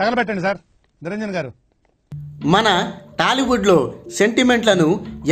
తగలబెట్టండి sir. Niranjan గారు, మన టాలీవుడ్లో సెంటిమెంట్లను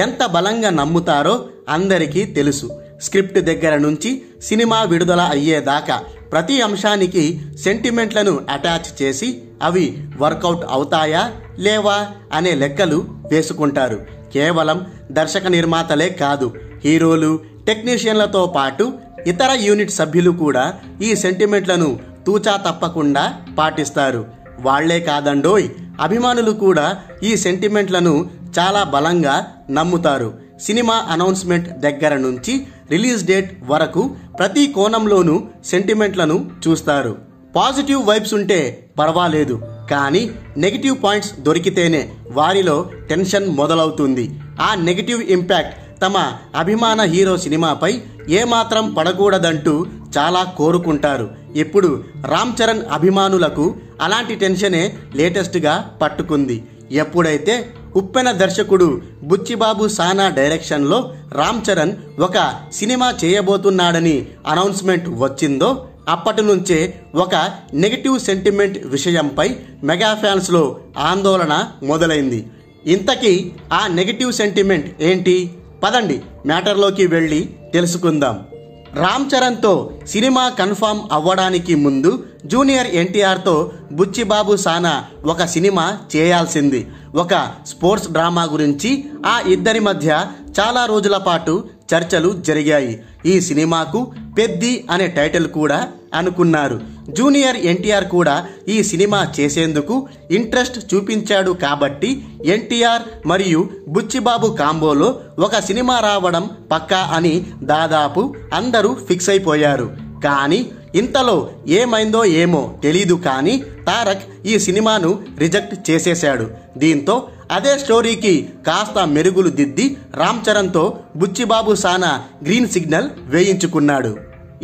ఎంత బలంగా నమ్ముతారో అందరికీ తెలుసు. స్క్రిప్ట్ దగ్గర నుంచి సినిమా విడుదల అయ్యేదాకా ప్రతి అంశానికి సెంటిమెంట్లను అటాచ్ చేసి అవి వర్కౌట్ అవుతాయా లేవా అనే లెక్కలు వేసుకుంటారు. కేవలం దర్శక నిర్మాతలే కాదు, హీరోలు, టెక్నీషియన్లతో పాటు ఇతర యూనిట్ సభ్యులు కూడా ఈ సెంటిమెంట్లను తూచా తప్పకుండా పాటిస్తారు. వాళ్లే కాదండోయ్, అభిమానులు కూడా ఈ సెంటిమెంట్లను చాలా బలంగా నమ్ముతారు. సినిమా అనౌన్స్మెంట్ దగ్గర నుంచి రిలీజ్ డేట్ వరకు ప్రతి కోణంలోనూ సెంటిమెంట్లను చూస్తారు. పాజిటివ్ వైబ్స్ ఉంటే పర్వాలేదు, కానీ నెగిటివ్ పాయింట్స్ దొరికితేనే వారిలో టెన్షన్ మొదలవుతుంది. ఆ నెగిటివ్ ఇంపాక్ట్ తమ అభిమాన హీరో సినిమాపై ఏమాత్రం పడకూడదంటూ చాలా కోరుకుంటారు. ఇప్పుడు రామ్ చరణ్ అభిమానులకు అలాంటి టెన్షనే లేటెస్ట్గా పట్టుకుంది. ఎప్పుడైతే ఉప్పెన దర్శకుడు బుచ్చిబాబు సానా డైరెక్షన్లో రామ్ చరణ్ ఒక సినిమా చేయబోతున్నాడని అనౌన్స్మెంట్ వచ్చిందో అప్పటి నుంచే ఒక నెగిటివ్ సెంటిమెంట్ విషయంపై మెగా ఫ్యాన్స్లో ఆందోళన మొదలైంది. ఇంతకీ ఆ నెగిటివ్ సెంటిమెంట్ ఏంటి? పదండి మ్యాటర్లోకి వెళ్ళి తెలుసుకుందాం. రామ్ చరణ్తో సినిమా కన్ఫర్మ్ అవ్వడానికి ముందు జూనియర్ ఎన్టీఆర్తో బుచ్చిబాబు సానా ఒక సినిమా చేయాల్సింది. ఒక స్పోర్ట్స్ డ్రామా గురించి ఆ ఇద్దరి మధ్య చాలా రోజుల పాటు చర్చలు జరిగాయి. ఈ సినిమాకు పెద్ది అనే టైటిల్ కూడా అనుకున్నారు. జూనియర్ ఎన్టీఆర్ కూడా ఈ సినిమా చేసేందుకు ఇంట్రెస్ట్ చూపించాడు. కాబట్టి ఎన్టీఆర్ మరియు బుచ్చిబాబు కాంబోలో ఒక సినిమా రావడం పక్కా అని దాదాపు అందరూ ఫిక్స్ అయిపోయారు. కానీ ఇంతలో ఏమైందో ఏమో తెలీదు, కానీ తారక్ ఈ సినిమాను రిజెక్ట్ చేసేశాడు. దీంతో అదే స్టోరీకి కాస్త మెరుగులు దిద్ది రామ్ చరణ్తో బుచ్చిబాబు సానా గ్రీన్ సిగ్నల్ వేయించుకున్నాడు.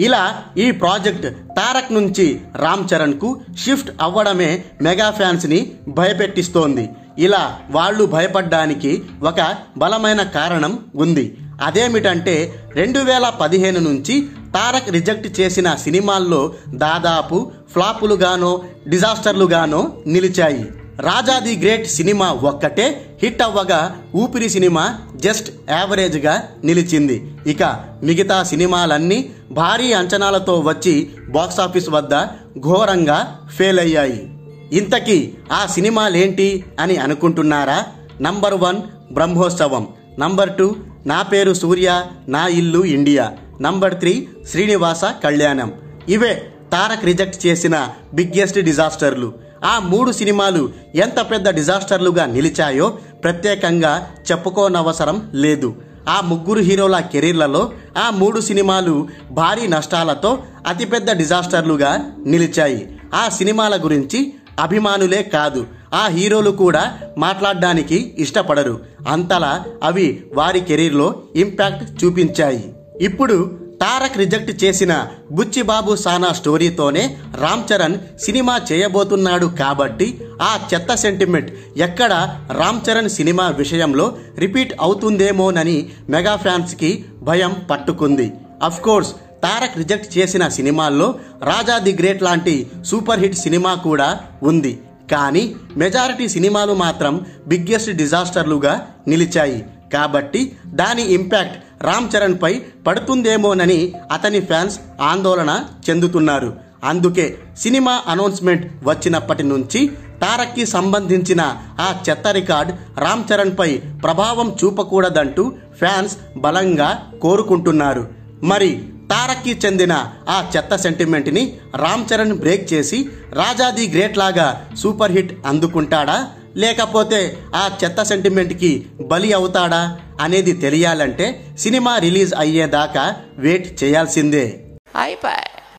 ఇలా ఈ ప్రాజెక్ట్ తారక్ నుంచి రామ్ చరణ్కు షిఫ్ట్ అవ్వడమే మెగా ఫ్యాన్స్ని భయపెట్టిస్తోంది. ఇలా వాళ్ళు భయపడ్డానికి ఒక బలమైన కారణం ఉంది. అదేమిటంటే 2015 నుంచి తారక్ రిజెక్ట్ చేసిన సినిమాల్లో దాదాపు ఫ్లాపులుగానో డిజాస్టర్లుగానో నిలిచాయి. రాజా ది గ్రేట్ సినిమా ఒక్కటే హిట్ అవ్వగా ఊపిరి సినిమా జస్ట్ యావరేజ్గా నిలిచింది. ఇక మిగతా సినిమాలన్నీ భారీ అంచనాలతో వచ్చి బాక్సాఫీస్ వద్ద ఘోరంగా ఫెయిల్ అయ్యాయి. ఇంతకీ ఆ సినిమాలేంటి అని అనుకుంటున్నారా? నంబర్ 1 బ్రహ్మోత్సవం, నంబర్ 2 నా పేరు సూర్య నా ఇల్లు ఇండియా, నంబర్ 3 శ్రీనివాస కళ్యాణం. ఇవే తారక్ రిజెక్ట్ చేసిన బిగ్గెస్ట్ డిజాస్టర్లు. ఆ 3 సినిమాలు ఎంత పెద్ద డిజాస్టర్లుగా నిలిచాయో ప్రత్యేకంగా చెప్పుకోనవసరం లేదు. ఆ ముగ్గురు హీరోల కెరీర్లలో ఆ 3 సినిమాలు భారీ నష్టాలతో అతిపెద్ద డిజాస్టర్లుగా నిలిచాయి. ఆ సినిమాల గురించి అభిమానులే కాదు, ఆ హీరోలు కూడా మాట్లాడడానికి ఇష్టపడరు. అంతలా అవి వారి కెరీర్లో ఇంపాక్ట్ చూపించాయి. ఇప్పుడు తారక్ రిజెక్ట్ చేసిన బుచ్చిబాబు సానా స్టోరీతోనే రామ్ చరణ్ సినిమా చేయబోతున్నాడు. కాబట్టి ఆ చెత్త సెంటిమెంట్ ఎక్కడ రామ్ చరణ్ సినిమా విషయంలో రిపీట్ అవుతుందేమోనని మెగా ఫ్యాన్స్కి భయం పట్టుకుంది. అఫ్కోర్స్ తారక్ రిజెక్ట్ చేసిన సినిమాల్లో రాజా ది గ్రేట్ లాంటి సూపర్ హిట్ సినిమా కూడా ఉంది. కానీ మెజారిటీ సినిమాలు మాత్రం బిగ్గెస్ట్ డిజాస్టర్లుగా నిలిచాయి. కాబట్టి దాని ఇంపాక్ట్ రామ్ చరణ్పై పడుతుందేమోనని అతని ఫ్యాన్స్ ఆందోళన చెందుతున్నారు. అందుకే సినిమా అనౌన్స్మెంట్ వచ్చినప్పటి నుంచి తారక్కి సంబంధించిన ఆ చెత్త రికార్డ్ రామ్ చరణ్పై ప్రభావం చూపకూడదంటూ ఫ్యాన్స్ బలంగా కోరుకుంటున్నారు. మరి తారక్కి చెందిన ఆ చెత్త సెంటిమెంట్ని రామ్ చరణ్ బ్రేక్ చేసి రాజా ది గ్రేట్ లాగా సూపర్ హిట్ అందుకుంటాడా, లేకపోతే ఆ చెత్త సెంటిమెంట్కి బలి అవుతాడా అనేది తెలియాలంటే సినిమా రిలీజ్ అయ్యేదాకా వెయిట్ చేయాల్సిందే.